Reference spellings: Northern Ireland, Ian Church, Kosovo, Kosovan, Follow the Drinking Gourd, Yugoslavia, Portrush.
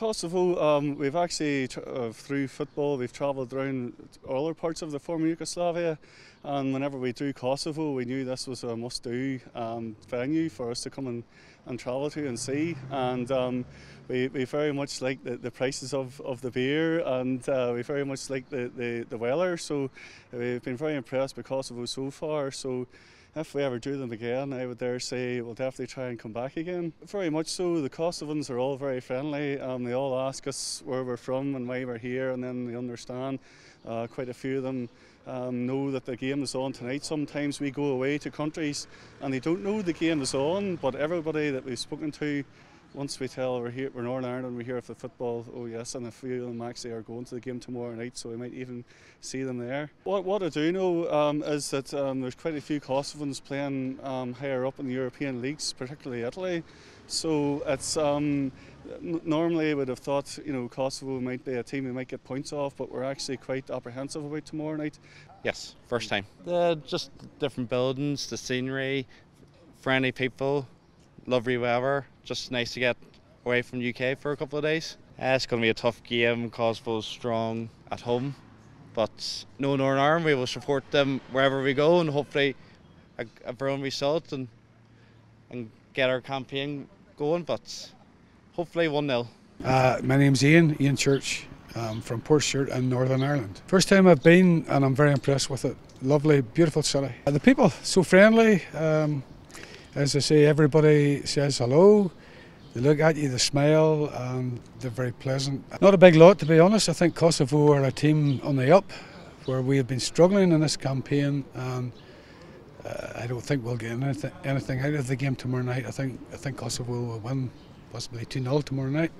Kosovo, we've actually, through football, we've travelled around other parts of the former Yugoslavia, and whenever we drew Kosovo, we knew this was a must-do venue for us to come and travel to and see. And we very much like the prices of the beer, and we very much like the weather, so we've been very impressed with Kosovo so far. So if we ever do them again, I would dare say we'll definitely try and come back again. Very much so. The Kosovans are all very friendly. They all ask us where we're from and why we're here, and then they understand. Quite a few of them know that the game is on tonight. Sometimes we go away to countries and they don't know the game is on, but everybody that we've spoken to, once we tell we're Northern Ireland, we're here for football, oh yes, and a few of them actually are going to the game tomorrow night, so we might even see them there. What I do know is that there's quite a few Kosovans playing higher up in the European leagues, particularly Italy. So it's normally I would have thought, you know, Kosovo might be a team we might get points off, but we're actually quite apprehensive about tomorrow night. Yes, first time. Just different buildings, the scenery, friendly people. Lovely weather, just nice to get away from the UK for a couple of days. It's going to be a tough game. Kosovo's strong at home, but no, Northern Ireland, we will support them wherever we go, and hopefully a brilliant result and get our campaign going, but hopefully 1-0. My name's Ian Church. I'm from Portrush in Northern Ireland. First time I've been, and I'm very impressed with it. Lovely, beautiful city. The people, so friendly. As I say, everybody says hello, they look at you, they smile, and they're very pleasant. Not a big lot, to be honest. I think Kosovo are a team on the up, where we have been struggling in this campaign, and I don't think we'll get anything out of the game tomorrow night. I think Kosovo will win, possibly 2-0 tomorrow night.